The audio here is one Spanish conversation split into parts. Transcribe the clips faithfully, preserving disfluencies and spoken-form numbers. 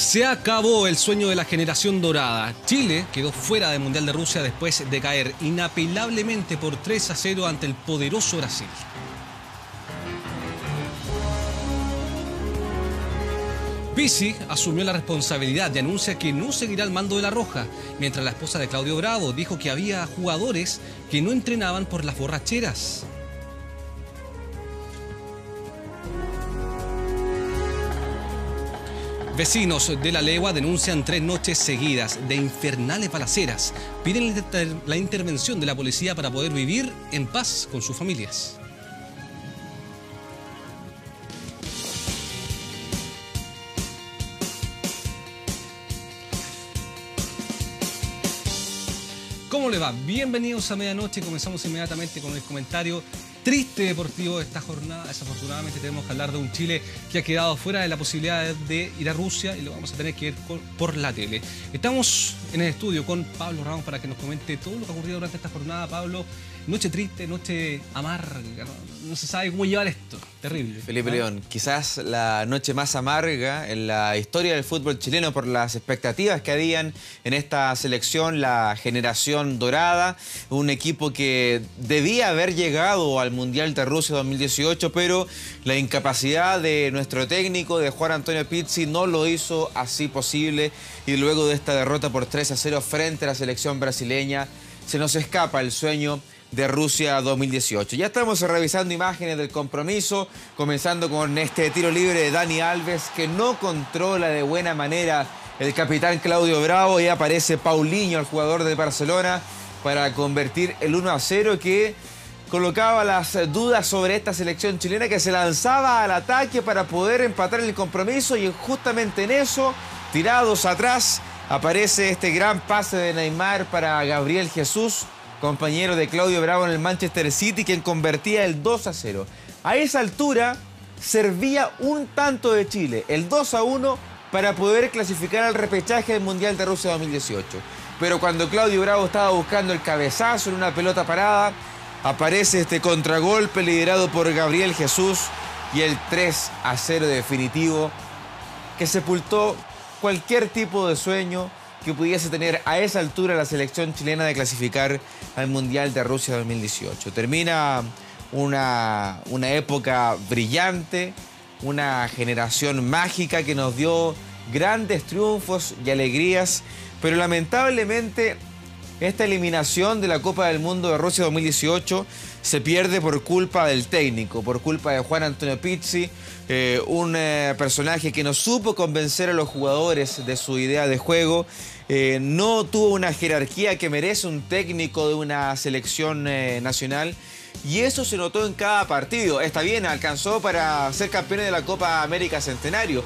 Se acabó el sueño de la generación dorada. Chile quedó fuera del Mundial de Rusia después de caer inapelablemente por tres a cero ante el poderoso Brasil. Pizzi asumió la responsabilidad y anuncia que no seguirá al mando de la Roja, mientras la esposa de Claudio Bravo dijo que había jugadores que no entrenaban por las borracheras. Vecinos de La Legua denuncian tres noches seguidas de infernales balaceras. Piden la intervención de la policía para poder vivir en paz con sus familias. ¿Cómo le va? Bienvenidos a Medianoche. Comenzamos inmediatamente con el comentario triste deportivo de esta jornada. Desafortunadamente tenemos que hablar de un Chile que ha quedado fuera de la posibilidad de ir a Rusia y lo vamos a tener que ver por la tele. Estamos en el estudio con Pablo Ramos para que nos comente todo lo que ha ocurrido durante esta jornada. Pablo, noche triste, noche amarga, no, no se sabe cómo llevar esto, terrible. Felipe León, quizás la noche más amarga en la historia del fútbol chileno por las expectativas que habían en esta selección, la generación dorada, un equipo que debía haber llegado al Mundial de Rusia dos mil dieciocho, pero la incapacidad de nuestro técnico, de Juan Antonio Pizzi, no lo hizo así posible, y luego de esta derrota por tres a cero frente a la selección brasileña, se nos escapa el sueño de Rusia dos mil dieciocho. Ya estamos revisando imágenes del compromiso, comenzando con este tiro libre de Dani Alves, que no controla de buena manera el capitán Claudio Bravo, y aparece Paulinho, el jugador de Barcelona, para convertir el uno a cero que colocaba las dudas sobre esta selección chilena, que se lanzaba al ataque para poder empatar el compromiso, y justamente en eso, tirados atrás, aparece este gran pase de Neymar para Gabriel Jesús, compañero de Claudio Bravo en el Manchester City, quien convertía el dos a cero. A esa altura servía un tanto de Chile, el dos a uno, para poder clasificar al repechaje del Mundial de Rusia dos mil dieciocho. Pero cuando Claudio Bravo estaba buscando el cabezazo en una pelota parada, aparece este contragolpe liderado por Gabriel Jesús y el tres a cero definitivo que sepultó cualquier tipo de sueño que pudiese tener a esa altura la selección chilena de clasificar al Mundial de Rusia dos mil dieciocho. Termina una, una época brillante, una generación mágica que nos dio grandes triunfos y alegrías, pero lamentablemente esta eliminación de la Copa del Mundo de Rusia dos mil dieciocho se pierde por culpa del técnico, por culpa de Juan Antonio Pizzi, eh, un eh, personaje que no supo convencer a los jugadores de su idea de juego, eh, no tuvo una jerarquía que merece un técnico de una selección eh, nacional, y eso se notó en cada partido. Está bien, alcanzó para ser campeón de la Copa América Centenario,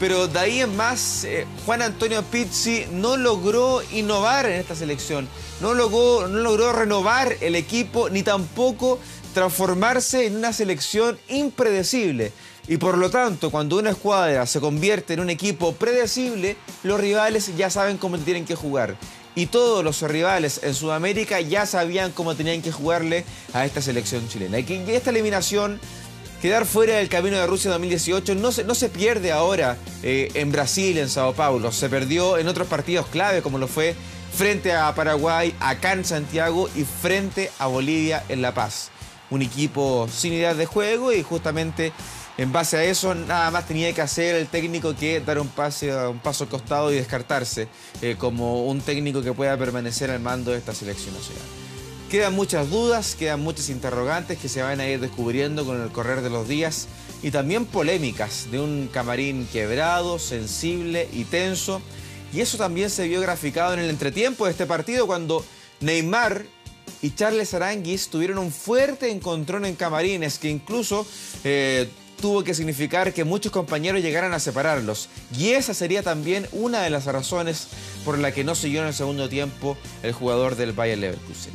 pero de ahí en más, eh, Juan Antonio Pizzi no logró innovar en esta selección, no logró, no logró renovar el equipo, ni tampoco transformarse en una selección impredecible. Y por lo tanto, cuando una escuadra se convierte en un equipo predecible, los rivales ya saben cómo tienen que jugar. Y todos los rivales en Sudamérica ya sabían cómo tenían que jugarle a esta selección chilena. Y esta eliminación, quedar fuera del camino de Rusia dos mil dieciocho no se, no se pierde ahora eh, en Brasil, en Sao Paulo. Se perdió en otros partidos clave, como lo fue frente a Paraguay, acá en Santiago, y frente a Bolivia en La Paz. Un equipo sin ideas de juego, y justamente en base a eso nada más tenía que hacer el técnico que dar un, pase, un paso al costado y descartarse eh, como un técnico que pueda permanecer al mando de esta selección nacional. Quedan muchas dudas, quedan muchas interrogantes que se van a ir descubriendo con el correr de los días, y también polémicas de un camarín quebrado, sensible y tenso. Y eso también se vio graficado en el entretiempo de este partido, cuando Neymar y Charles Aránguiz tuvieron un fuerte encontrón en camarines que incluso eh, tuvo que significar que muchos compañeros llegaran a separarlos. Y esa sería también una de las razones por la que no siguió en el segundo tiempo el jugador del Bayer Leverkusen.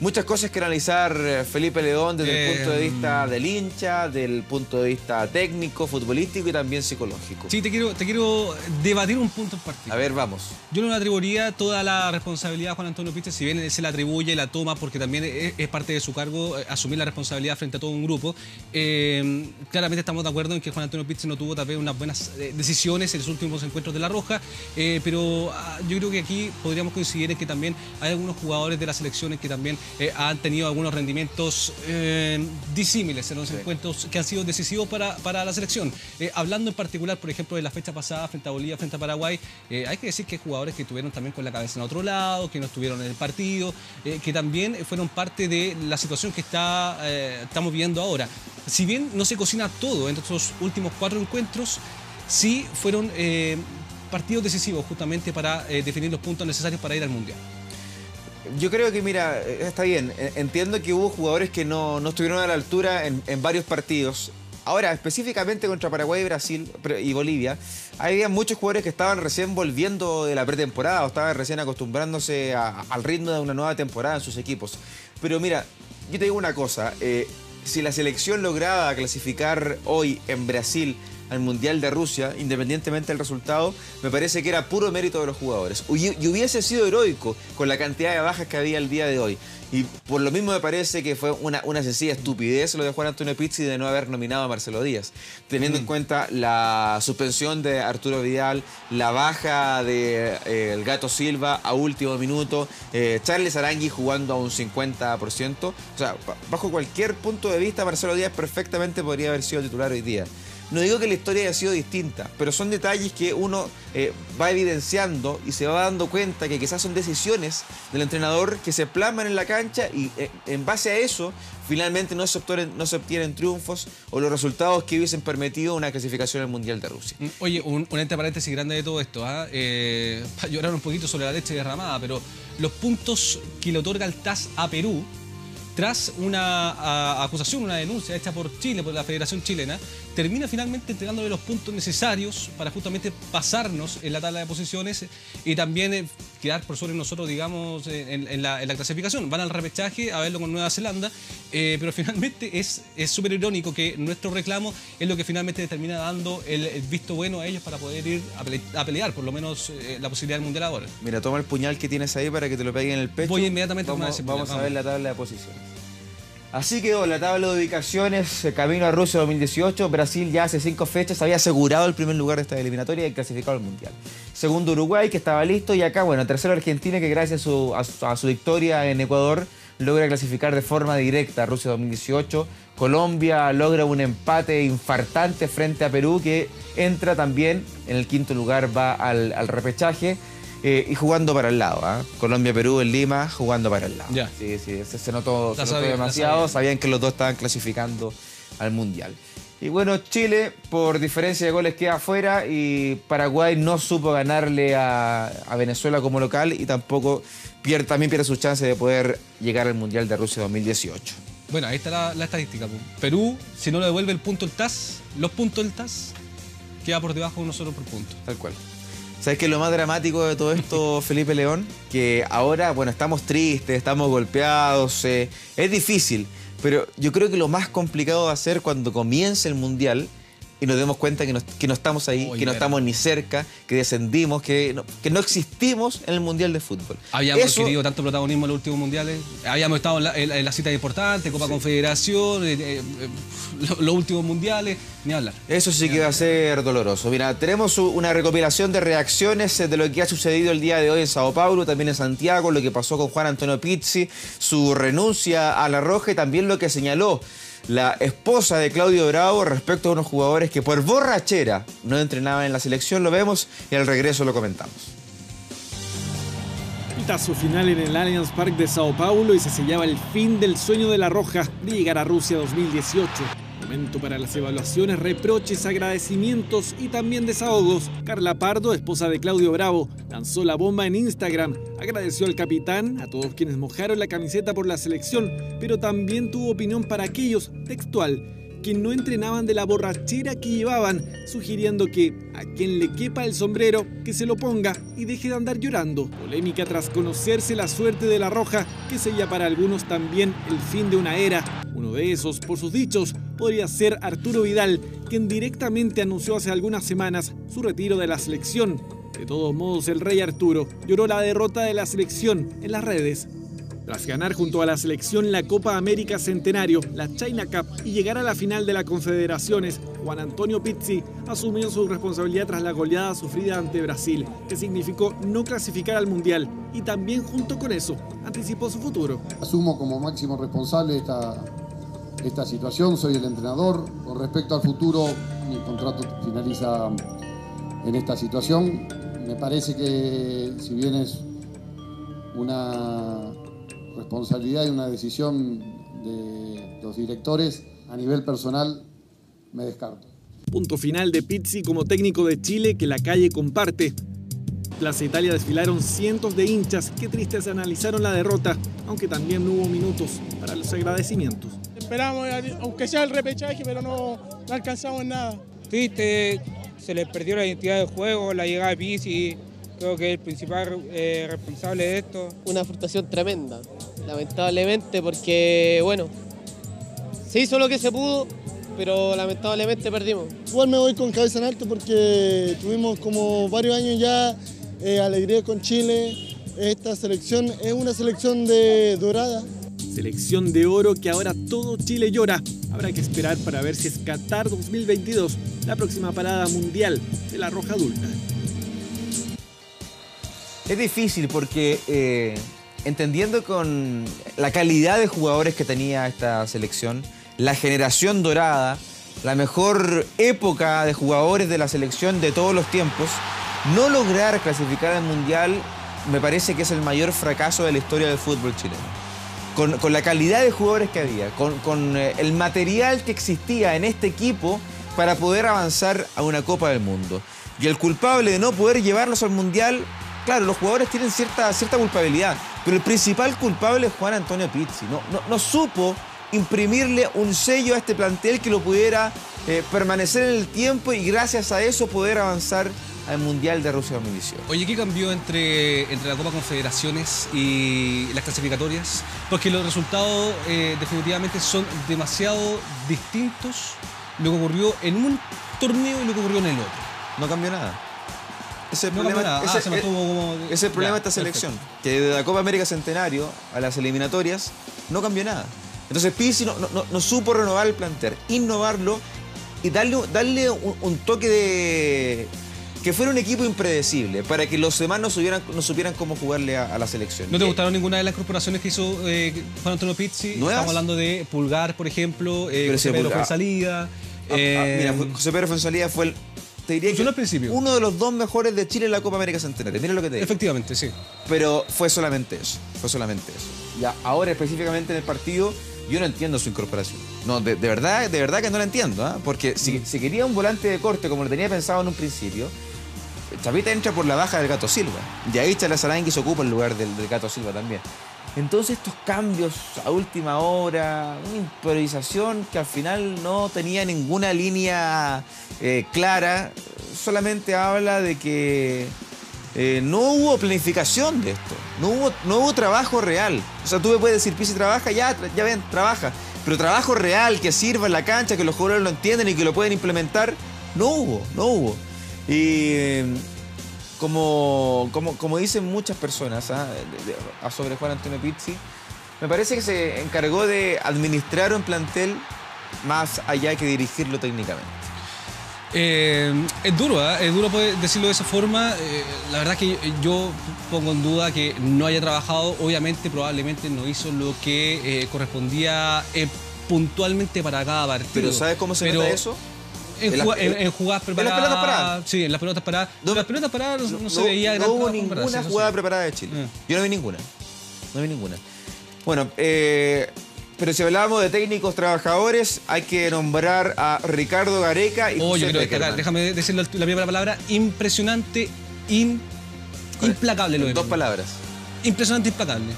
Muchas cosas que analizar, Felipe León, desde eh... el punto de vista del hincha, del punto de vista técnico, futbolístico y también psicológico. Sí, te quiero, te quiero debatir un punto en particular. A ver, vamos. Yo no le atribuiría toda la responsabilidad a Juan Antonio Pizzi, si bien él se la atribuye, la toma, porque también es, es parte de su cargo asumir la responsabilidad frente a todo un grupo. Eh, claramente estamos de acuerdo en que Juan Antonio Pizzi no tuvo tal vez unas buenas decisiones en los últimos encuentros de La Roja, eh, pero yo creo que aquí podríamos coincidir en que también hay algunos jugadores de las selecciones que también Eh, han tenido algunos rendimientos eh, disímiles en los sí. encuentros que han sido decisivos para, para la selección. Eh, hablando en particular, por ejemplo, de la fecha pasada frente a Bolivia, frente a Paraguay, eh, hay que decir que jugadores que tuvieron también con la cabeza en otro lado, que no estuvieron en el partido, eh, que también fueron parte de la situación que está, eh, estamos viviendo ahora. Si bien no se cocina todo en estos últimos cuatro encuentros, sí fueron eh, partidos decisivos justamente para eh, definir los puntos necesarios para ir al Mundial. Yo creo que, mira, está bien. Entiendo que hubo jugadores que no, no estuvieron a la altura en, en varios partidos. Ahora, específicamente contra Paraguay, Brasil y Bolivia, había muchos jugadores que estaban recién volviendo de la pretemporada o estaban recién acostumbrándose a, al ritmo de una nueva temporada en sus equipos. Pero mira, yo te digo una cosa. Eh, si la selección lograba clasificar hoy en Brasil al Mundial de Rusia, independientemente del resultado, me parece que era puro mérito de los jugadores. Y hubiese sido heroico con la cantidad de bajas que había el día de hoy. Y por lo mismo me parece que fue una, una sencilla estupidez lo de Juan Antonio Pizzi de no haber nominado a Marcelo Díaz, teniendo mm. en cuenta la suspensión de Arturo Vidal, la baja de eh, el Gato Silva a último minuto, eh, Charles Aránguiz jugando a un cincuenta por ciento. O sea, bajo cualquier punto de vista, Marcelo Díaz perfectamente podría haber sido titular hoy día. No digo que la historia haya sido distinta, pero son detalles que uno eh, va evidenciando y se va dando cuenta que quizás son decisiones del entrenador que se plasman en la cancha y eh, en base a eso finalmente no se, obtienen, no se obtienen triunfos o los resultados que hubiesen permitido una clasificación al Mundial de Rusia. Oye, un, un entre paréntesis grande de todo esto, ¿eh? Eh, para llorar un poquito sobre la leche derramada, pero los puntos que le otorga el T A S a Perú tras una a, acusación, una denuncia hecha por Chile, por la Federación Chilena, termina finalmente entregándole los puntos necesarios para justamente pasarnos en la tabla de posiciones y también eh, quedar por sobre nosotros, digamos, en, en, la, en la clasificación. Van al repechaje a verlo con Nueva Zelanda, eh, pero finalmente es súper irónico que nuestro reclamo es lo que finalmente termina dando el, el visto bueno a ellos para poder ir a, pele a pelear, por lo menos eh, la posibilidad del Mundial ahora. Mira, toma el puñal que tienes ahí para que te lo peguen en el pecho. Voy inmediatamente vamos, a ese puñal, vamos, vamos a ver la tabla de posiciones. Así quedó la tabla de ubicaciones, camino a Rusia dos mil dieciocho. Brasil ya hace cinco fechas había asegurado el primer lugar de esta eliminatoria y clasificado al Mundial. Segundo Uruguay, que estaba listo. Y acá, bueno, tercero Argentina, que gracias a su, a, a su victoria en Ecuador logra clasificar de forma directa a Rusia dos mil dieciocho. Colombia logra un empate infartante frente a Perú, que entra también en el quinto lugar, va al, al repechaje. Eh, y jugando para el lado, ¿eh? Colombia-Perú en Lima, jugando para el lado. Yeah. Sí, sí, se, se notó, se notó sabía, demasiado, sabía. Sabían que los dos estaban clasificando al Mundial. Y bueno, Chile, por diferencia de goles, queda afuera y Paraguay no supo ganarle a, a Venezuela como local y tampoco pierde, también pierde su chance de poder llegar al Mundial de Rusia dos mil dieciocho. Bueno, ahí está la, la estadística. Perú, si no le devuelve el punto el T A S, los puntos del T A S, queda por debajo de nosotros por punto. Tal cual. ¿Sabes qué es lo más dramático de todo esto, Felipe León? Que ahora, bueno, estamos tristes, estamos golpeados, eh, es difícil, pero yo creo que lo más complicado va a ser cuando comience el Mundial y nos demos cuenta que, nos, que no estamos ahí, oh, que no verdad. estamos ni cerca, que descendimos, que no, que no existimos en el Mundial de Fútbol. Habíamos Eso... adquirido tanto protagonismo en los últimos Mundiales, habíamos estado en la, en la cita importante, Copa sí. Confederación, eh, eh, los últimos Mundiales, ni hablar. Eso sí ni que hablar. va a ser doloroso. Mira, tenemos una recopilación de reacciones de lo que ha sucedido el día de hoy en Sao Paulo, también en Santiago, lo que pasó con Juan Antonio Pizzi, su renuncia a La Roja y también lo que señaló la esposa de Claudio Bravo respecto a unos jugadores que por borrachera no entrenaban en la selección. Lo vemos y al regreso lo comentamos. Pitazo final en el Allianz Parque de Sao Paulo y se sellaba el fin del sueño de La Roja de llegar a Rusia dos mil dieciocho. Momento para las evaluaciones, reproches, agradecimientos y también desahogos. Carla Pardo, esposa de Claudio Bravo, lanzó la bomba en Instagram. Agradeció al capitán, a todos quienes mojaron la camiseta por la selección, pero también tuvo opinión para aquellos, textual, que no entrenaban de la borrachera que llevaban, sugiriendo que a quien le quepa el sombrero, que se lo ponga y deje de andar llorando. Polémica tras conocerse la suerte de La Roja, que sería para algunos también el fin de una era. Uno de esos, por sus dichos, podría ser Arturo Vidal, quien directamente anunció hace algunas semanas su retiro de la selección. De todos modos, el rey Arturo lloró la derrota de la selección en las redes. Tras ganar junto a la selección la Copa América Centenario, la China Cup y llegar a la final de la Confederaciones, Juan Antonio Pizzi asumió su responsabilidad tras la goleada sufrida ante Brasil, que significó no clasificar al Mundial, y también junto con eso anticipó su futuro. Asumo como máximo responsable esta, esta situación, soy el entrenador. Con respecto al futuro, mi contrato finaliza en esta situación. Me parece que si bien es una responsabilidad y una decisión de los directores, a nivel personal me descarto. Punto final de Pizzi como técnico de Chile que la calle comparte. Plaza Italia desfilaron cientos de hinchas que tristes analizaron la derrota, aunque también no hubo minutos para los agradecimientos. Esperamos, aunque sea el repechaje, pero no, no alcanzamos nada. Triste, se les perdió la identidad del juego, la llegada de Pizzi. Creo que es el principal eh, responsable de esto. Una frustración tremenda, lamentablemente, porque, bueno, se hizo lo que se pudo, pero lamentablemente perdimos. Igual me voy con cabeza en alto porque tuvimos como varios años ya eh, alegría con Chile. Esta selección es una selección de dorada. Selección de oro que ahora todo Chile llora. Habrá que esperar para ver si es Qatar dos mil veintidós la próxima parada mundial de la Roja Adulta. Es difícil porque eh, entendiendo con la calidad de jugadores que tenía esta selección, la generación dorada, la mejor época de jugadores de la selección de todos los tiempos, no lograr clasificar al Mundial me parece que es el mayor fracaso de la historia del fútbol chileno. Con, con la calidad de jugadores que había, con, con el material que existía en este equipo para poder avanzar a una Copa del Mundo. Y el culpable de no poder llevarlos al Mundial... Claro, los jugadores tienen cierta, cierta culpabilidad, pero el principal culpable es Juan Antonio Pizzi. No, no, no supo imprimirle un sello a este plantel que lo pudiera eh, permanecer en el tiempo y gracias a eso poder avanzar al Mundial de Rusia dos mil dieciocho. Oye, ¿qué cambió entre, entre la Copa Confederaciones y las clasificatorias? Porque los resultados eh, definitivamente son demasiado distintos lo que ocurrió en un torneo y lo que ocurrió en el otro. No cambió nada. Ese no, problema, ese, ah, se mantuvo como... ese ya, problema de esta selección, perfecto. Que de la Copa América Centenario a las eliminatorias no cambió nada. Entonces Pizzi no, no, no supo renovar el plantel, innovarlo y darle, darle un, un toque de... que fuera un equipo impredecible, para que los demás no, subieran, no supieran cómo jugarle a, a la selección. ¿No te gustaron ninguna de las corporaciones que hizo eh, Juan Antonio Pizzi? ¿Nuevas? Estamos hablando de Pulgar, por ejemplo, eh, José Pedro Fuenzalida. Eh... Mira, José Pedro Fuenzalida fue el... Te diría que al uno de los dos mejores de Chile en la Copa América Centenario. Mira lo que te digo. Efectivamente, sí. Pero fue solamente eso. Fue solamente eso. Ya, ahora específicamente en el partido, yo no entiendo su incorporación. No, de, de verdad, de verdad que no la entiendo, ¿eh? Porque si, si quería un volante de corte, como lo tenía pensado en un principio, Chapita entra por la baja del Gato Silva. Y ahí Charles Aránguiz ocupa el lugar del, del Gato Silva también. Entonces estos cambios a última hora, una improvisación que al final no tenía ninguna línea eh, clara, solamente habla de que eh, no hubo planificación de esto, no hubo, no hubo trabajo real. O sea, tú me puedes decir, Pizzi trabaja, ya, ya ven, trabaja, pero trabajo real que sirva en la cancha, que los jugadores lo entienden y que lo pueden implementar, no hubo, no hubo. Y... Eh, Como, como, como dicen muchas personas, ¿eh? de, de, a sobre Juan Antonio Pizzi, me parece que se encargó de administrar un plantel más allá que dirigirlo técnicamente. Eh, es duro, ¿eh? es duro poder decirlo de esa forma. Eh, la verdad es que yo pongo en duda que no haya trabajado. Obviamente, probablemente no hizo lo que eh, correspondía eh, puntualmente para cada partido. ¿Pero sabes cómo se Pero... nota eso? En, en, las, en, en jugadas preparadas. En las pelotas paradas. Sí, en las pelotas paradas. No, las pelotas paradas no, no, no se veía. No, no hubo ninguna jugada no sé. preparada de Chile. Eh. Yo no vi ninguna. No vi ninguna. Bueno, eh, pero si hablábamos de técnicos trabajadores, hay que nombrar a Ricardo Gareca y oh, José yo creo Beckerman. Que acá, déjame decir la, la primera palabra. Impresionante, in, implacable. Lo dos palabras. Impresionante, implacable.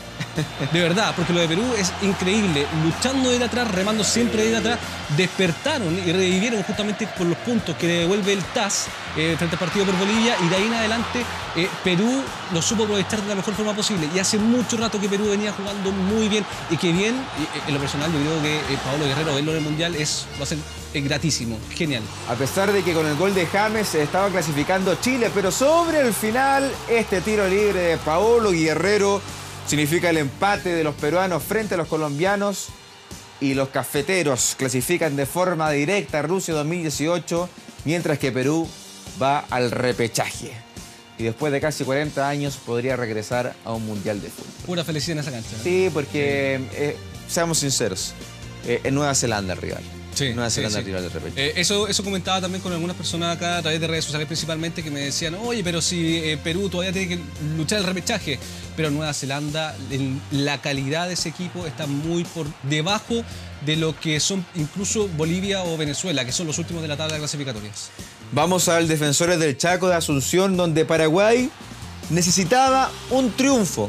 de verdad, porque lo de Perú es increíble, luchando de atrás, remando siempre de atrás, despertaron y revivieron justamente por los puntos que devuelve el T A S eh, frente al partido por Bolivia, y de ahí en adelante eh, Perú lo supo aprovechar de la mejor forma posible, y hace mucho rato que Perú venía jugando muy bien, y que bien, y, en lo personal yo creo que eh, Paolo Guerrero verlo en el Mundial es, va a ser eh, gratísimo, genial. A pesar de que con el gol de James estaba clasificando Chile, pero sobre el final este tiro libre de Paolo Guerrero significa el empate de los peruanos frente a los colombianos, y los cafeteros clasifican de forma directa a Rusia dos mil dieciocho, mientras que Perú va al repechaje. Y después de casi cuarenta años podría regresar a un Mundial de Fútbol. Pura felicidad en esa cancha, ¿no? Sí, porque, eh, seamos sinceros, eh, en Nueva Zelanda el rival. Sí, no hace sí, sí. De repente. Eh, eso, eso comentaba también con algunas personas acá a través de redes sociales principalmente, que me decían, oye, pero si eh, Perú todavía tiene que luchar el repechaje, pero Nueva Zelanda, en la calidad de ese equipo está muy por debajo de lo que son incluso Bolivia o Venezuela, que son los últimos de la tabla de clasificatorias. Vamos al Defensores del Chaco de Asunción, donde Paraguay necesitaba un triunfo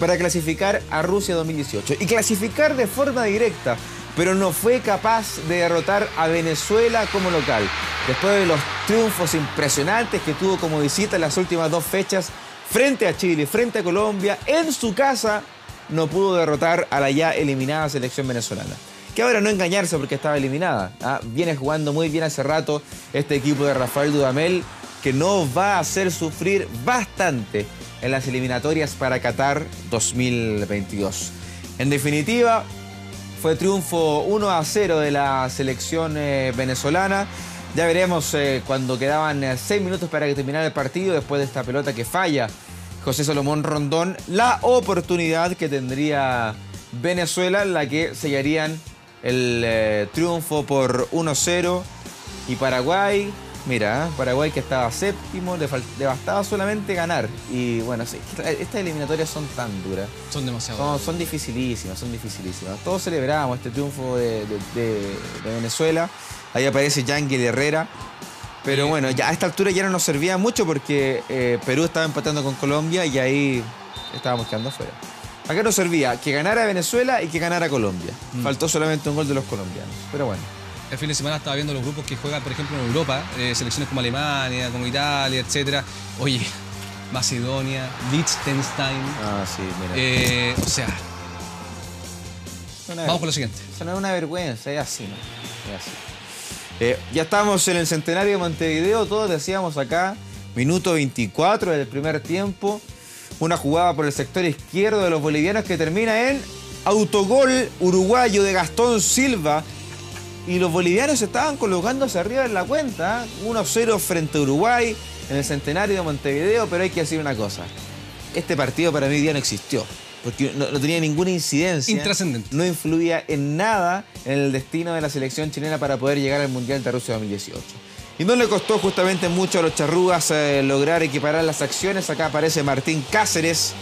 para clasificar a Rusia dos mil dieciocho y clasificar de forma directa, pero no fue capaz de derrotar a Venezuela como local. Después de los triunfos impresionantes que tuvo como visita en las últimas dos fechas, frente a Chile, frente a Colombia, en su casa, no pudo derrotar a la ya eliminada selección venezolana. Que ahora no engañarse porque estaba eliminada. ¿Ah? Viene jugando muy bien hace rato este equipo de Rafael Dudamel, que nos va a hacer sufrir bastante en las eliminatorias para Qatar dos mil veintidós. En definitiva, fue triunfo uno a cero de la selección eh, venezolana. Ya veremos eh, cuando quedaban seis minutos para que terminara el partido, después de esta pelota que falla José Salomón Rondón, la oportunidad que tendría Venezuela, la que sellarían el eh, triunfo por uno a cero. Y Paraguay, mira, ¿eh? Paraguay que estaba séptimo, le, le bastaba solamente ganar. Y bueno, sí, estas eliminatorias son tan duras. Son demasiado duras. Son dificilísimas, son dificilísimas. Todos celebramos este triunfo de, de, de, de Venezuela. Ahí aparece Yangel Herrera. Pero eh, bueno, ya a esta altura ya no nos servía mucho porque eh, Perú estaba empatando con Colombia y ahí estábamos quedando fuera. Acá nos servía que ganara Venezuela y que ganara Colombia. Mm. Faltó solamente un gol de los colombianos. Pero bueno. El fin de semana estaba viendo los grupos que juegan, por ejemplo, en Europa, eh, selecciones como Alemania, como Italia, etcétera. Oye, Macedonia, Liechtenstein. Ah, sí, mira. Eh, o sea, una vamos con lo siguiente. Eso no es una vergüenza, es así, ¿no? Es así. Eh, ya estamos en el centenario de Montevideo, todos decíamos acá, minuto veinticuatro del primer tiempo, una jugada por el sector izquierdo de los bolivianos que termina en autogol uruguayo de Gastón Silva. Y los bolivianos estaban colocándose arriba en la cuenta. ¿eh? uno a cero frente a Uruguay en el centenario de Montevideo. Pero hay que decir una cosa. Este partido para mí hoy día no existió. Porque no, no tenía ninguna incidencia. Intrascendente. No influía en nada en el destino de la selección chilena para poder llegar al Mundial de Rusia dos mil dieciocho. Y no le costó justamente mucho a los charrúas eh, lograr equiparar las acciones. Acá aparece Martín Cáceres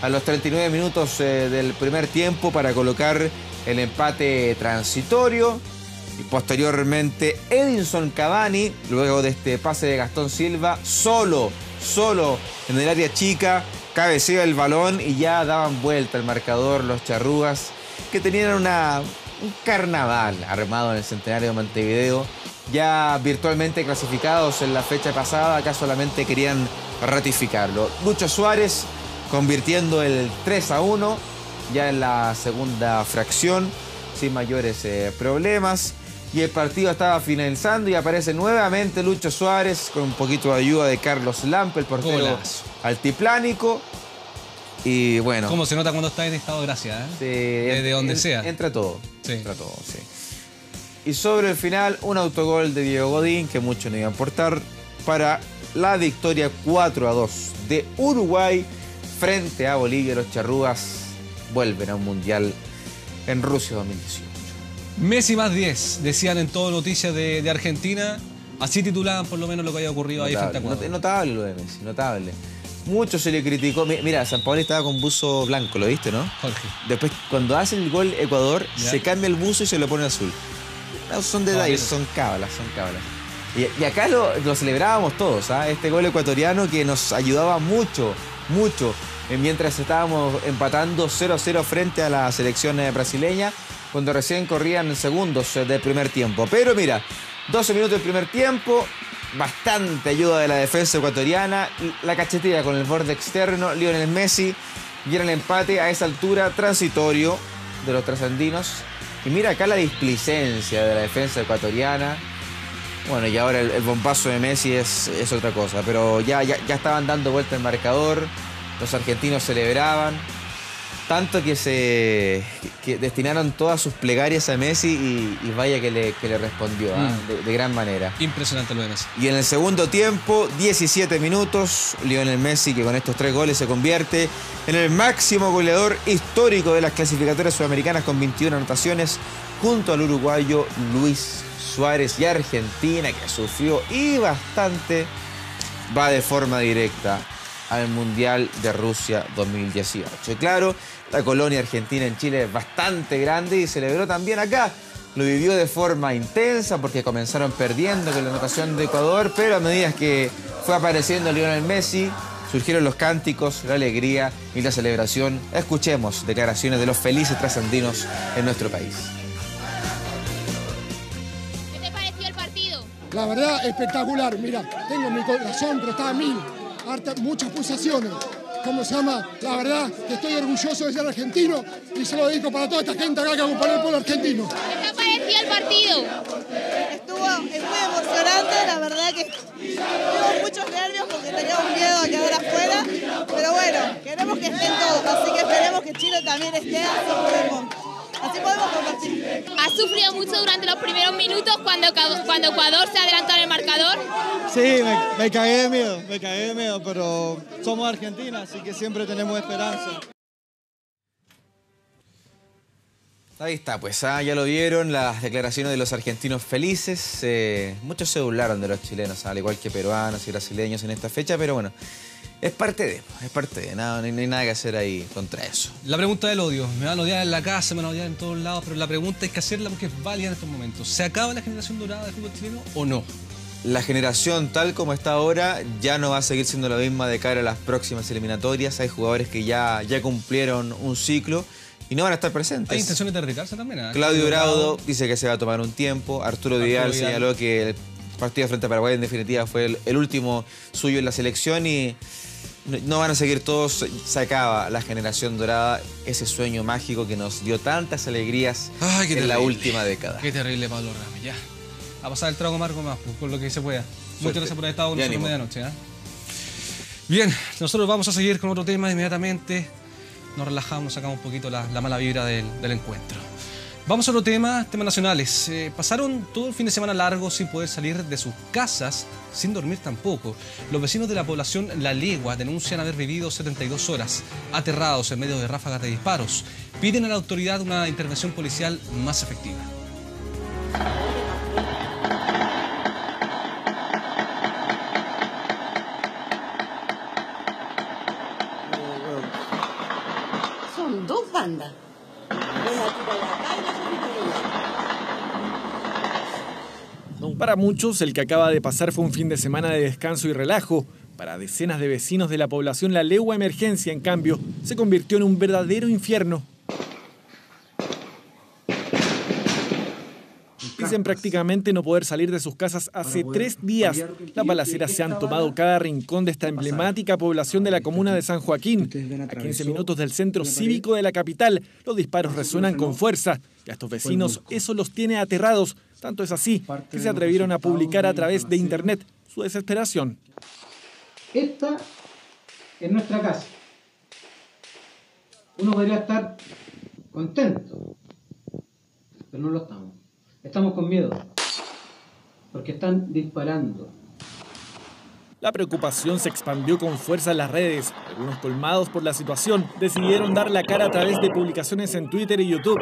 a los treinta y nueve minutos eh, del primer tiempo para colocar el empate transitorio. Y posteriormente Edinson Cavani, luego de este pase de Gastón Silva, solo, solo en el área chica, cabeceó el balón y ya daban vuelta el marcador los charrúas, que tenían una, un carnaval armado en el centenario de Montevideo, ya virtualmente clasificados en la fecha pasada, acá solamente querían ratificarlo. Lucho Suárez convirtiendo el tres a uno ya en la segunda fracción, sin mayores eh, problemas. Y el partido estaba finalizando y aparece nuevamente Lucho Suárez con un poquito de ayuda de Carlos Lampe, el portero Golazo. altiplánico. Y bueno. ¿Cómo se nota cuando está en estado de gracia? ¿eh? Sí, Desde en, donde en, sea. Entra todo. Sí. Entra todo, sí. Y sobre el final, un autogol de Diego Godín, que mucho no iba a importar, para la victoria cuatro a dos de Uruguay frente a Bolivia. Los charrúas vuelven a un mundial en Rusia dos mil dieciocho. Messi más diez, decían en todo noticias de, de Argentina, así titulaban por lo menos lo que había ocurrido notable, ahí frente a Ecuador. Notable lo de Messi, notable. Mucho se le criticó. Mira, San Paolo estaba con buzo blanco, ¿lo viste, no? Jorge. Después, cuando hace el gol Ecuador, ¿Ya? se cambia el buzo y se lo pone azul. No, son detalles, no, son cábalas, son cábalas. Y, y acá lo, lo celebrábamos todos, ¿ah? Este gol ecuatoriano que nos ayudaba mucho, mucho mientras estábamos empatando cero a cero frente a la selección brasileña, cuando recién corrían segundos del primer tiempo. Pero mira, doce minutos del primer tiempo, bastante ayuda de la defensa ecuatoriana, la cachetilla con el borde externo, Lionel Messi, y era el empate a esa altura transitorio de los trasandinos. Y mira acá la displicencia de la defensa ecuatoriana. Bueno, y ahora el, el bombazo de Messi es, es otra cosa, pero ya, ya, ya estaban dando vuelta el marcador, los argentinos celebraban, tanto que se que destinaron todas sus plegarias a Messi y, y vaya que le, que le respondió, ¿eh? mm. de, de gran manera. Impresionante lo de Messi. Y en el segundo tiempo, diecisiete minutos, Lionel Messi, que con estos tres goles se convierte en el máximo goleador histórico de las clasificatorias sudamericanas con veintiuna anotaciones, junto al uruguayo Luis Suárez, y Argentina, que sufrió y bastante, va de forma directa al Mundial de Rusia dos mil dieciocho. Y claro, la colonia argentina en Chile es bastante grande y celebró también acá. Lo vivió de forma intensa porque comenzaron perdiendo con la anotación de Ecuador, pero a medida que fue apareciendo Lionel Messi, surgieron los cánticos, la alegría y la celebración. Escuchemos declaraciones de los felices trasandinos en nuestro país. La verdad, espectacular. Mira, tengo mi corazón, pero está a mil. Harta, muchas pulsaciones. ¿Cómo se llama? La verdad, que estoy orgulloso de ser argentino y se lo dedico para toda esta gente acá que acompaña al pueblo argentino. ¿Qué te pareció el partido? Estuvo, estuvo emocionante, la verdad que tengo muchos nervios porque teníamos miedo a quedar afuera. Pero bueno, queremos que estén todos, así que esperemos que Chile también esté. Así podemos compartir. ¿Has sufrido mucho durante los primeros minutos cuando, cuando Ecuador se adelantó en el marcador? Sí, me, me cagué de miedo, me cagué de miedo, pero somos Argentina, así que siempre tenemos esperanza. Ahí está, pues ah, ya lo vieron, las declaraciones de los argentinos felices. Eh, muchos se burlaron de los chilenos, al igual que peruanos y brasileños en esta fecha, pero bueno. Es parte de, es parte de, nada, no, no hay nada que hacer ahí contra eso. La pregunta del odio, me van a odiar en la casa, me van a odiar en todos lados, pero la pregunta es que hacerla porque es válida en estos momentos. ¿Se acaba la generación dorada del fútbol chileno o no? La generación tal como está ahora ya no va a seguir siendo la misma de cara a las próximas eliminatorias. Hay jugadores que ya, ya cumplieron un ciclo y no van a estar presentes. Hay intenciones de retirarse también. ¿eh? Claudio Bravo dice que se va a tomar un tiempo. Arturo Vidal señaló que el partido frente a Paraguay en definitiva fue el, el último suyo en la selección y no van a seguir todos. Se acaba la generación dorada, ese sueño mágico que nos dio tantas alegrías. Ay, en la última década. Qué terrible, Pablo Ramos, ya. A pasar el trago amargo más, pues, con lo que se pueda. Muchas gracias por haber estado con nosotros en Medianoche. ¿eh? Bien, nosotros vamos a seguir con otro tema inmediatamente. Nos relajamos, sacamos un poquito la, la mala vibra del, del encuentro. Vamos a otro tema, temas nacionales. Eh, pasaron todo el fin de semana largo sin poder salir de sus casas, sin dormir tampoco. Los vecinos de la población La Legua denuncian haber vivido setenta y dos horas aterrados en medio de ráfagas de disparos. Piden a la autoridad una intervención policial más efectiva. Son dos bandas. Para muchos, el que acaba de pasar fue un fin de semana de descanso y relajo. Para decenas de vecinos de la población, la legua emergencia, en cambio, se convirtió en un verdadero infierno. Dicen prácticamente no poder salir de sus casas hace tres días. Las balaceras se han tomado cada rincón de esta emblemática población de la comuna de San Joaquín. A quince minutos del centro cívico de la capital, los disparos resuenan con fuerza. Y a estos vecinos eso los tiene aterrados. Tanto es así que se atrevieron a publicar a través de internet su desesperación. Esta es nuestra casa. Uno podría estar contento, pero no lo estamos. Estamos con miedo, porque están disparando. La preocupación se expandió con fuerza en las redes. Algunos, colmados por la situación, decidieron dar la cara a través de publicaciones en Twitter y YouTube.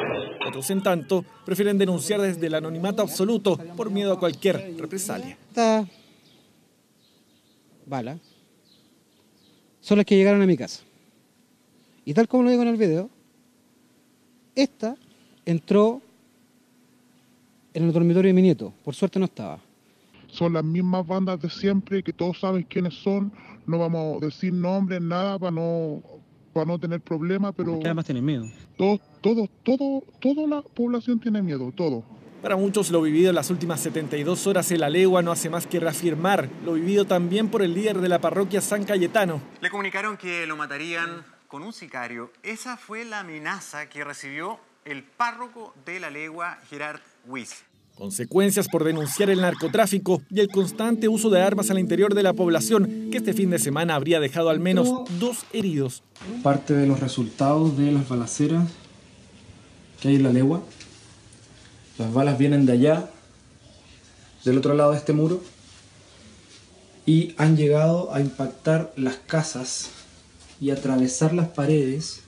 Otros, en tanto, prefieren denunciar desde el anonimato absoluto por miedo a cualquier represalia. Esta bala son las que llegaron a mi casa. Y tal como lo digo en el video, esta entró en el dormitorio de mi nieto. Por suerte no estaba. Son las mismas bandas de siempre, que todos saben quiénes son. No vamos a decir nombres, nada, para no para no tener problemas, pero... Además tienen miedo. Todo, todo, todo, toda la población tiene miedo, todo. Para muchos, lo vivido en las últimas setenta y dos horas en La Legua no hace más que reafirmar lo vivido también por el líder de la parroquia San Cayetano. Le comunicaron que lo matarían con un sicario. Esa fue la amenaza que recibió el párroco de La Legua, Gerard Wies. Consecuencias por denunciar el narcotráfico y el constante uso de armas al interior de la población, que este fin de semana habría dejado al menos dos heridos. Parte de los resultados de las balaceras que hay en La Legua. Las balas vienen de allá, del otro lado de este muro, y han llegado a impactar las casas y atravesar las paredes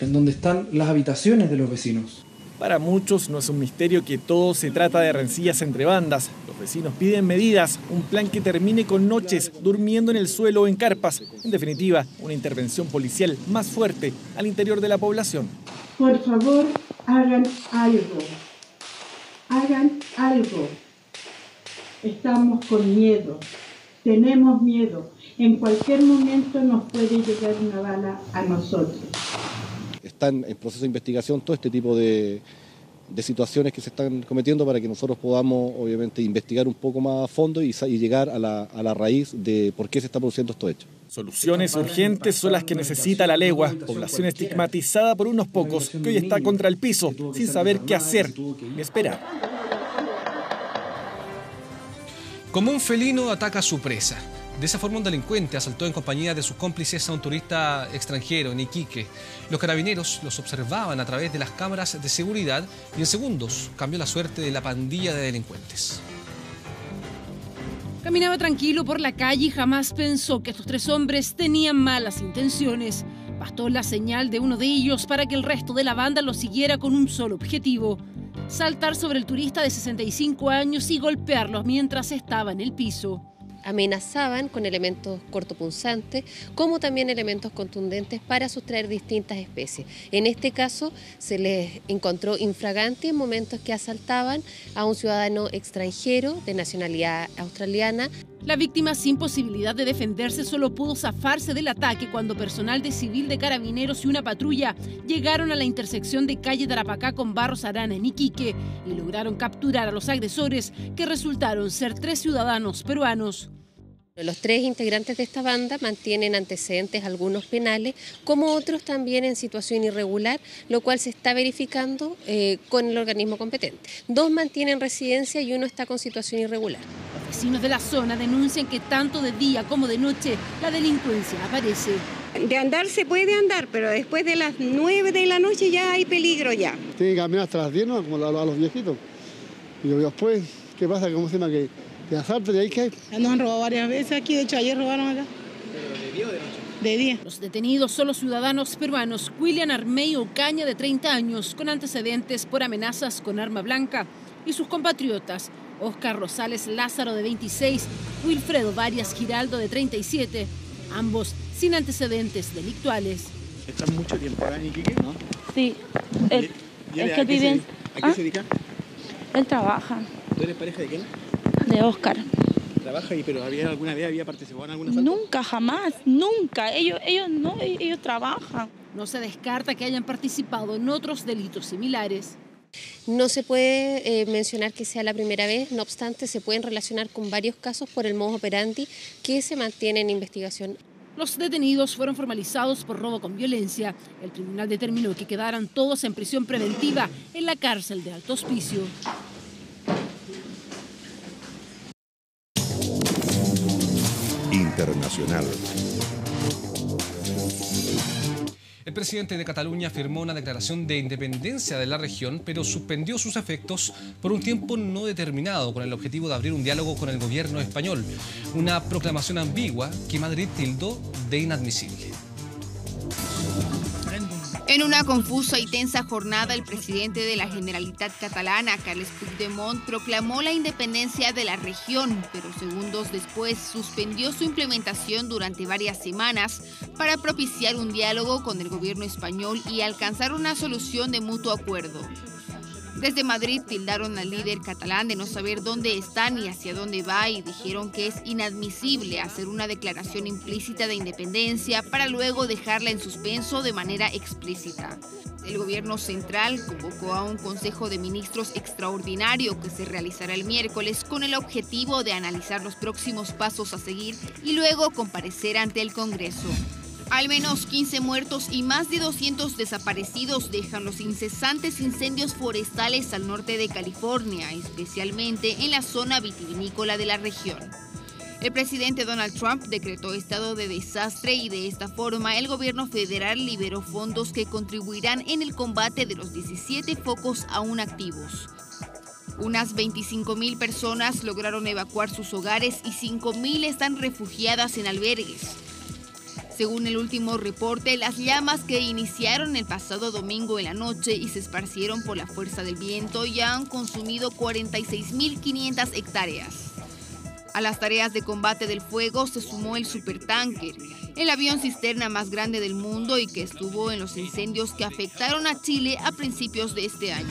en donde están las habitaciones de los vecinos. Para muchos no es un misterio que todo se trata de rencillas entre bandas. Los vecinos piden medidas, un plan que termine con noches durmiendo en el suelo o en carpas. En definitiva, una intervención policial más fuerte al interior de la población. Por favor, hagan algo. Hagan algo. Estamos con miedo. Tenemos miedo. En cualquier momento nos puede llegar una bala a nosotros. Están en proceso de investigación todo este tipo de, de situaciones que se están cometiendo para que nosotros podamos, obviamente, investigar un poco más a fondo y, y llegar a la, a la raíz de por qué se está produciendo esto hecho. Soluciones urgentes son las que necesita La Legua, población estigmatizada por unos pocos que hoy está contra el piso, sin saber qué hacer ni esperar. Como un felino ataca a su presa. De esa forma, un delincuente asaltó en compañía de sus cómplices a un turista extranjero en Iquique. Los carabineros los observaban a través de las cámaras de seguridad y en segundos cambió la suerte de la pandilla de delincuentes. Caminaba tranquilo por la calle y jamás pensó que estos tres hombres tenían malas intenciones. Bastó la señal de uno de ellos para que el resto de la banda lo siguiera con un solo objetivo: saltar sobre el turista de sesenta y cinco años y golpearlos mientras estaba en el piso. Amenazaban con elementos cortopunzantes como también elementos contundentes para sustraer distintas especies. En este caso se les encontró infragante en momentos que asaltaban a un ciudadano extranjero de nacionalidad australiana. La víctima, sin posibilidad de defenderse, solo pudo zafarse del ataque cuando personal de civil de carabineros y una patrulla llegaron a la intersección de calle Tarapacá con Barros Arana en Iquique y lograron capturar a los agresores, que resultaron ser tres ciudadanos peruanos. Los tres integrantes de esta banda mantienen antecedentes, algunos penales, como otros también en situación irregular, lo cual se está verificando eh, con el organismo competente. Dos mantienen residencia y uno está con situación irregular. Los vecinos de la zona denuncian que tanto de día como de noche la delincuencia aparece. De andar se puede andar, pero después de las nueve de la noche ya hay peligro ya. Tienen que caminar hasta las diez, ¿no? Como a los viejitos. Y después, ¿qué pasa? ¿Cómo se llama que...? ¿De asalto? ¿De ahí qué? Nos han robado varias veces aquí, de hecho ayer robaron acá. ¿Pero de día o de noche? De día. Los detenidos son los ciudadanos peruanos William Armeyo Caña, de treinta años, con antecedentes por amenazas con arma blanca, y sus compatriotas Oscar Rosales Lázaro, de veintiséis, Wilfredo Varias Giraldo, de treinta y siete, ambos sin antecedentes delictuales. ¿Están mucho tiempo acá en Iquique, no? Sí. El, ¿Y, y es que viven... ¿A qué ¿Ah? se dedica? Él trabaja. ¿Tú eres pareja de quién? De Oscar. ¿Trabaja ahí, pero había alguna vez había participado en alguna asalto? Nunca, jamás, nunca. Ellos, ellos no, ellos trabajan. No se descarta que hayan participado en otros delitos similares. No se puede eh, mencionar que sea la primera vez, no obstante, se pueden relacionar con varios casos por el modus operandi que se mantiene en investigación. Los detenidos fueron formalizados por robo con violencia. El tribunal determinó que quedaran todos en prisión preventiva en la cárcel de Alto Hospicio. Internacional. El presidente de Cataluña firmó una declaración de independencia de la región, pero suspendió sus efectos por un tiempo no determinado con el objetivo de abrir un diálogo con el gobierno español. Una proclamación ambigua que Madrid tildó de inadmisible. En una confusa y tensa jornada, el presidente de la Generalitat Catalana, Carles Puigdemont, proclamó la independencia de la región, pero segundos después suspendió su implementación durante varias semanas para propiciar un diálogo con el gobierno español y alcanzar una solución de mutuo acuerdo. Desde Madrid tildaron al líder catalán de no saber dónde está ni hacia dónde va y dijeron que es inadmisible hacer una declaración implícita de independencia para luego dejarla en suspenso de manera explícita. El gobierno central convocó a un Consejo de Ministros extraordinario que se realizará el miércoles con el objetivo de analizar los próximos pasos a seguir y luego comparecer ante el Congreso. Al menos quince muertos y más de doscientos desaparecidos dejan los incesantes incendios forestales al norte de California, especialmente en la zona vitivinícola de la región. El presidente Donald Trump decretó estado de desastre y de esta forma el gobierno federal liberó fondos que contribuirán en el combate de los diecisiete focos aún activos. Unas veinticinco mil personas lograron evacuar sus hogares y cinco mil están refugiadas en albergues. Según el último reporte, las llamas que iniciaron el pasado domingo en la noche y se esparcieron por la fuerza del viento ya han consumido cuarenta y seis mil quinientas hectáreas. A las tareas de combate del fuego se sumó el supertanker, el avión cisterna más grande del mundo y que estuvo en los incendios que afectaron a Chile a principios de este año.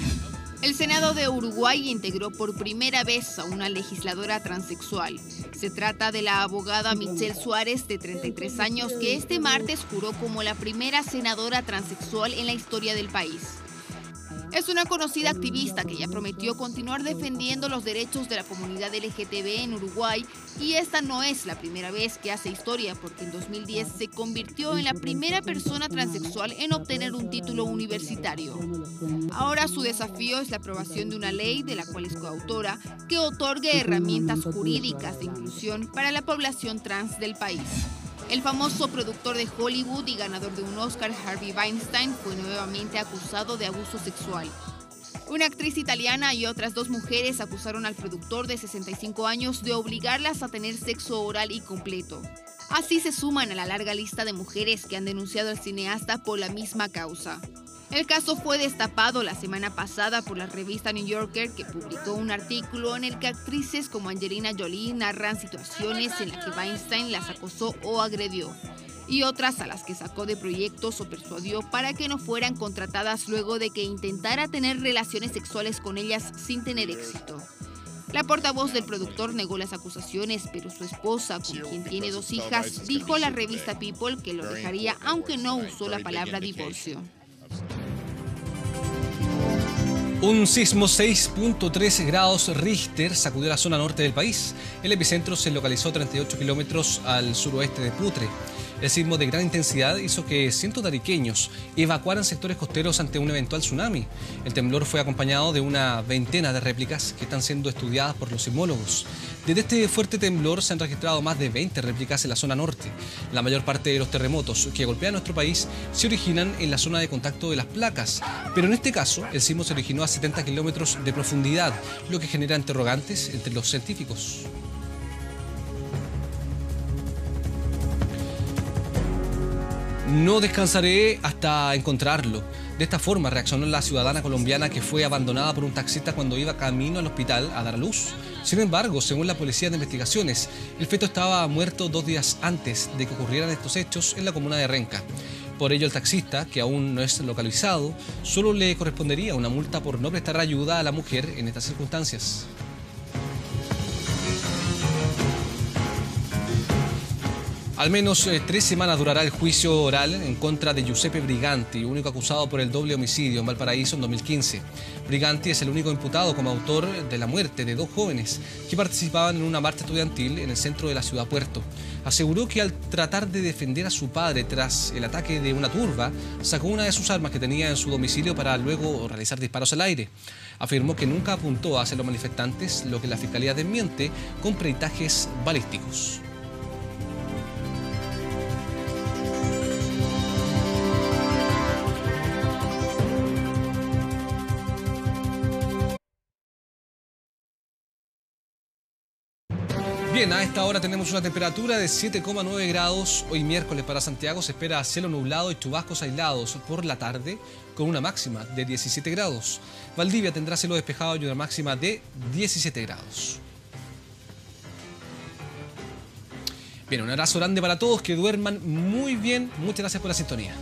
El Senado de Uruguay integró por primera vez a una legisladora transexual. Se trata de la abogada Michelle Suárez, de treinta y tres años, que este martes juró como la primera senadora transexual en la historia del país. Es una conocida activista que ya prometió continuar defendiendo los derechos de la comunidad L G B T en Uruguay y esta no es la primera vez que hace historia porque en dos mil diez se convirtió en la primera persona transexual en obtener un título universitario. Ahora su desafío es la aprobación de una ley, de la cual es coautora, que otorgue herramientas jurídicas de inclusión para la población trans del país. El famoso productor de Hollywood y ganador de un Oscar, Harvey Weinstein, fue nuevamente acusado de abuso sexual. Una actriz italiana y otras dos mujeres acusaron al productor de sesenta y cinco años de obligarlas a tener sexo oral y completo. Así se suman a la larga lista de mujeres que han denunciado al cineasta por la misma causa. El caso fue destapado la semana pasada por la revista New Yorker, que publicó un artículo en el que actrices como Angelina Jolie narran situaciones en las que Weinstein las acosó o agredió, y otras a las que sacó de proyectos o persuadió para que no fueran contratadas luego de que intentara tener relaciones sexuales con ellas sin tener éxito. La portavoz del productor negó las acusaciones, pero su esposa, con quien tiene dos hijas, dijo a la revista People que lo dejaría, aunque no usó la palabra divorcio. Un sismo seis punto tres grados Richter sacudió la zona norte del país. El epicentro se localizó treinta y ocho kilómetros al suroeste de Putre. El sismo de gran intensidad hizo que cientos de ariqueños evacuaran sectores costeros ante un eventual tsunami. El temblor fue acompañado de una veintena de réplicas que están siendo estudiadas por los sismólogos. Desde este fuerte temblor se han registrado más de veinte réplicas en la zona norte. La mayor parte de los terremotos que golpean nuestro país se originan en la zona de contacto de las placas. Pero en este caso, el sismo se originó a setenta kilómetros de profundidad, lo que genera interrogantes entre los científicos. No descansaré hasta encontrarlo. De esta forma reaccionó la ciudadana colombiana que fue abandonada por un taxista cuando iba camino al hospital a dar a luz. Sin embargo, según la Policía de Investigaciones, el feto estaba muerto dos días antes de que ocurrieran estos hechos en la comuna de Renca. Por ello, el taxista, que aún no es localizado, solo le correspondería una multa por no prestar ayuda a la mujer en estas circunstancias. Al menos eh, tres semanas durará el juicio oral en contra de Giuseppe Briganti, único acusado por el doble homicidio en Valparaíso en dos mil quince. Briganti es el único imputado como autor de la muerte de dos jóvenes que participaban en una marcha estudiantil en el centro de la ciudad Puerto. Aseguró que al tratar de defender a su padre tras el ataque de una turba, sacó una de sus armas que tenía en su domicilio para luego realizar disparos al aire. Afirmó que nunca apuntó hacia los manifestantes, lo que la Fiscalía desmiente con peritajes balísticos. Bien, a esta hora tenemos una temperatura de siete coma nueve grados. Hoy miércoles para Santiago se espera cielo nublado y chubascos aislados por la tarde con una máxima de diecisiete grados. Valdivia tendrá cielo despejado y una máxima de diecisiete grados. Bien, un abrazo grande para todos, que duerman muy bien. Muchas gracias por la sintonía.